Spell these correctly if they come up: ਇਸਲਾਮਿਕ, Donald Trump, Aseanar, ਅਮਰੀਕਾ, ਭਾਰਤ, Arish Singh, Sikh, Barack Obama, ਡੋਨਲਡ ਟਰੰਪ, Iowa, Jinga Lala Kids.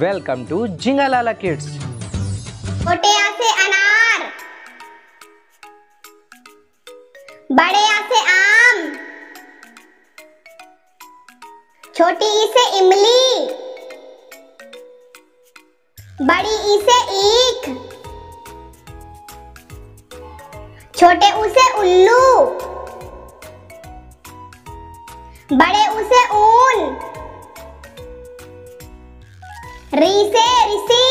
Welcome to जिंगा लाला kids. छोटे आ से अनार, बड़े आ से आम, छोटी ई से इमली, बड़ी ई से ईख, छोटे ऊ से उल्लू, बड़े ऊ से ऊन, री से ऋषि,